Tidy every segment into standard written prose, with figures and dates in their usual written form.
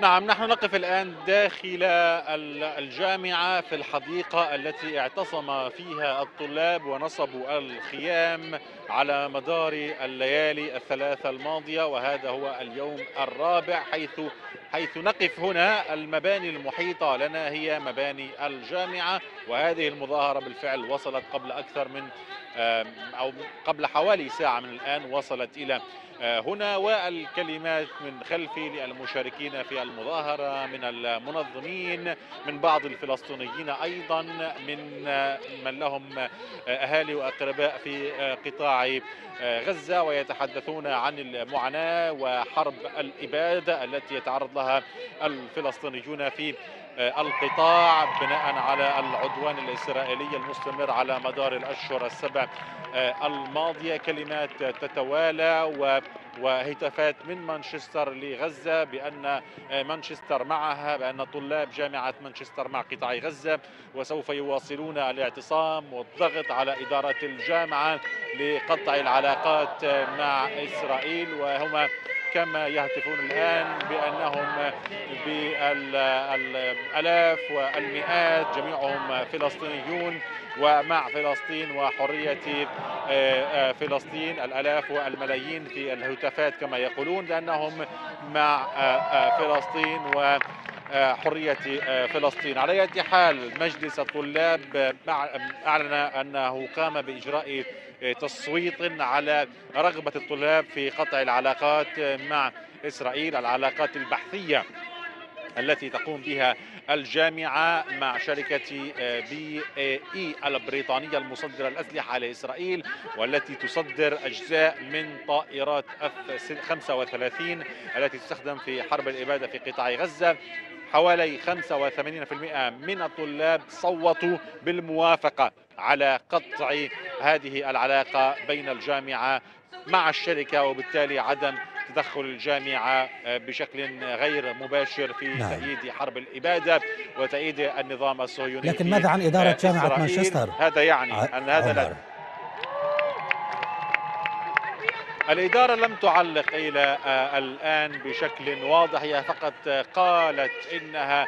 نعم، نحن نقف الآن داخل الجامعة في الحديقة التي اعتصم فيها الطلاب ونصبوا الخيام على مدار الليالي الثلاثة الماضية، وهذا هو اليوم الرابع. حيث نقف هنا، المباني المحيطة لنا هي مباني الجامعة، وهذه المظاهرة بالفعل وصلت قبل أكثر من أو قبل حوالي ساعة من الآن، وصلت إلى هنا. والكلمات من خلفي للمشاركين في المظاهرة، من المنظمين، من بعض الفلسطينيين أيضا، من لهم أهالي وأقرباء في قطاع غزة، ويتحدثون عن المعاناة وحرب الإبادة التي يتعرض لها الفلسطينيون في القطاع بناء على العدوان الإسرائيلي المستمر على مدار الأشهر السبع الماضية. كلمات تتوالى وهتافات من مانشستر لغزة بأن مانشستر معها، بأن طلاب جامعة مانشستر مع قطاع غزة، وسوف يواصلون الاعتصام والضغط على إدارة الجامعة لقطع العلاقات مع إسرائيل. وهما كما يهتفون الآن بأنهم بالآلاف والمئات، جميعهم فلسطينيون، ومع فلسطين وحرية فلسطين، الآلاف والملايين في الهتافات كما يقولون، لأنهم مع فلسطين وحرية فلسطين. على أي حال، مجلس الطلاب أعلن أنه قام بإجراء تصويت على رغبة الطلاب في قطع العلاقات مع إسرائيل، العلاقات البحثية التي تقوم بها الجامعة مع شركة BAE البريطانية المصدرة الأسلحة لإسرائيل، والتي تصدر أجزاء من طائرات F 35 التي تستخدم في حرب الإبادة في قطاع غزة. حوالي 85% من الطلاب صوتوا بالموافقة على قطع هذه العلاقة بين الجامعة مع الشركة، وبالتالي عدم تدخل الجامعة بشكل غير مباشر في تأييد حرب الإبادة وتأييد النظام الصهيوني. لكن ماذا عن إدارة جامعة مانشستر؟ هذا يعني أن هذا الإدارة لم تعلق إلى الآن بشكل واضح، هي فقط قالت إنها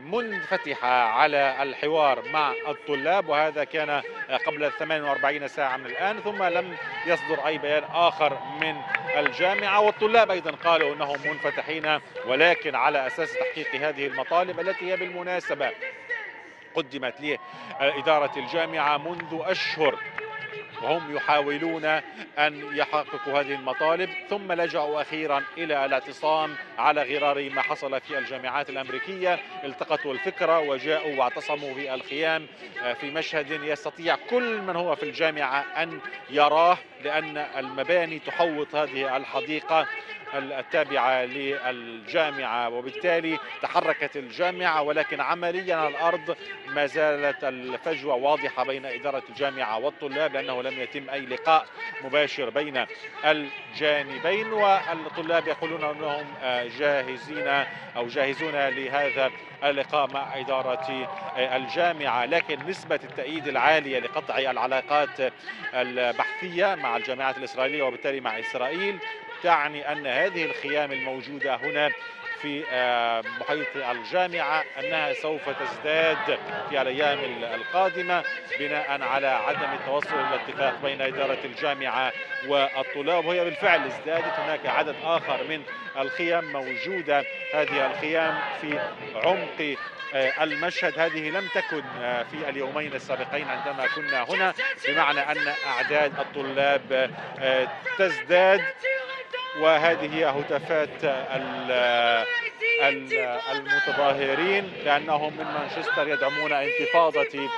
منفتحة على الحوار مع الطلاب، وهذا كان قبل 48 ساعة من الآن، ثم لم يصدر أي بيان آخر من الجامعة. والطلاب أيضا قالوا أنهم منفتحين، ولكن على أساس تحقيق هذه المطالب التي هي بالمناسبة قدمت لإدارة الجامعة منذ أشهر، وهم يحاولون أن يحققوا هذه المطالب، ثم لجأوا أخيرا إلى الاعتصام على غرار ما حصل في الجامعات الأمريكية. التقطوا الفكرة وجاءوا واعتصموا بالخيام في مشهد يستطيع كل من هو في الجامعة أن يراه، لأن المباني تحوط هذه الحديقة التابعة للجامعة، وبالتالي تحركت الجامعة، ولكن عمليا على الأرض ما زالت الفجوة واضحة بين إدارة الجامعة والطلاب، لأنه لم يتم أي لقاء مباشر بين الجانبين. والطلاب يقولون أنهم جاهزين أو جاهزون لهذا اللقاء مع إدارة الجامعة، لكن نسبة التأييد العالية لقطع العلاقات البحثية مع الجامعات الإسرائيلية وبالتالي مع إسرائيل تعني أن هذه الخيام الموجودة هنا في محيط الجامعة أنها سوف تزداد في الأيام القادمة بناء على عدم التوصل إلى اتفاق بين إدارة الجامعة والطلاب، وهي بالفعل ازدادت. هناك عدد آخر من الخيام موجودة، هذه الخيام في عمق المشهد، هذه لم تكن في اليومين السابقين عندما كنا هنا، بمعنى أن أعداد الطلاب تزداد. وهذه هي هتافات المتظاهرين، لأنهم من مانشستر يدعمون انتفاضة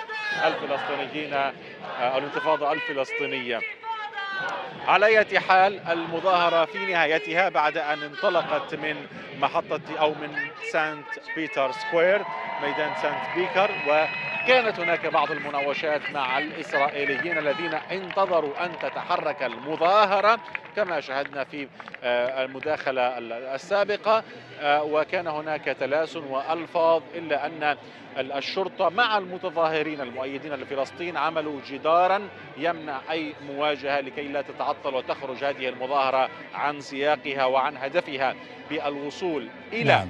الفلسطينيين أو الانتفاضة الفلسطينية. على أي حال، المظاهرة في نهايتها بعد أن انطلقت من محطة أو من سانت بيتر سكوير، ميدان سانت بيتر، وكانت هناك بعض المناوشات مع الإسرائيليين الذين انتظروا أن تتحرك المظاهرة كما شاهدنا في المداخلة السابقة، وكان هناك تلاسن وألفاظ، إلا أن الشرطة مع المتظاهرين المؤيدين لفلسطين عملوا جدارا يمنع أي مواجهة لكي لا تتعطل وتخرج هذه المظاهرة عن سياقها وعن هدفها بالوصول إلى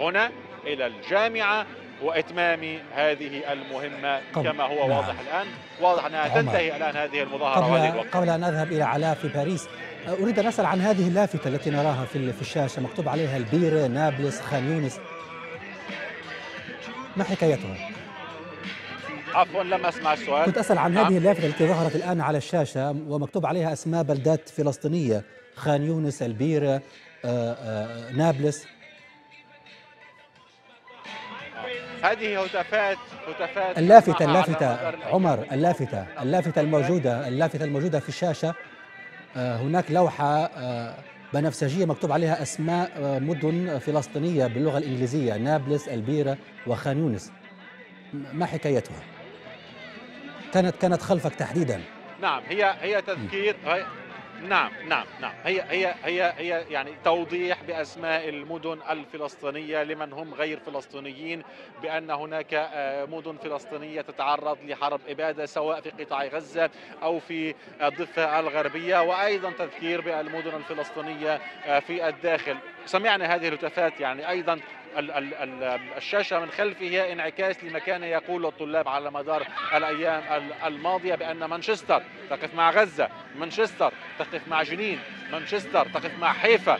هنا إلى الجامعة وإتمام هذه المهمة كما هو واضح الآن. واضح أنها تنتهي الآن هذه المظاهرة وهذه الوقت. قبل أن أذهب إلى علاء في باريس، أريد أن أسأل عن هذه اللافتة التي نراها في الشاشة، مكتوب عليها البيرة، نابلس، خانيونس، ما حكايتها؟ عفوا لم أسمع السؤال. كنت أسأل عن هذه اللافتة التي ظهرت الآن على الشاشة ومكتوب عليها أسماء بلدات فلسطينية، خانيونس، البيرة، نابلس. هذه هتافات اللافتة عمر، اللافتة الموجودة في الشاشة، هناك لوحة بنفسجية مكتوب عليها أسماء مدن فلسطينية باللغة الإنجليزية، نابلس، البيرة وخانيونس، ما حكايتها؟ كانت خلفك تحديدا. نعم، هي تذكير. نعم هي يعني توضيح بأسماء المدن الفلسطينية لمن هم غير فلسطينيين، بأن هناك مدن فلسطينية تتعرض لحرب إبادة سواء في قطاع غزة أو في الضفة الغربية، وأيضا تذكير بالمدن الفلسطينية في الداخل. سمعنا هذه الهتافات، يعني أيضا الشاشة من خلفها انعكاس لما كان يقول الطلاب على مدار الأيام الماضية، بأن مانشستر تقف مع غزة، مانشستر تقف مع جنين، مانشستر تقف مع حيفا،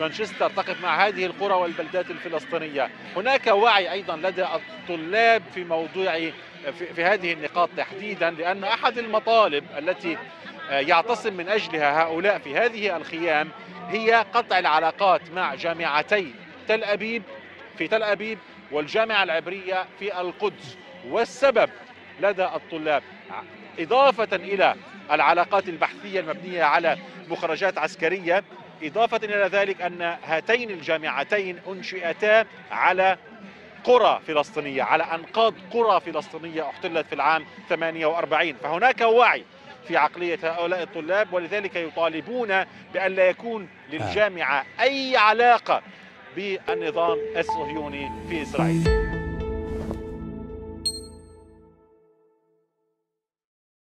مانشستر تقف مع هذه القرى والبلدات الفلسطينية. هناك وعي أيضا لدى الطلاب في موضوع في هذه النقاط تحديدا، لأن أحد المطالب التي يعتصم من أجلها هؤلاء في هذه الخيام هي قطع العلاقات مع جامعتي تل أبيب والجامعة العبرية في القدس، والسبب لدى الطلاب إضافة إلى العلاقات البحثية المبنية على مخرجات عسكرية، إضافة إلى ذلك أن هاتين الجامعتين أنشئتا على قرى فلسطينية، على أنقاض قرى فلسطينية احتلت في العام 48، فهناك وعي في عقلية هؤلاء الطلاب، ولذلك يطالبون بأن لا يكون للجامعة أي علاقة بالنظام الصهيوني في إسرائيل.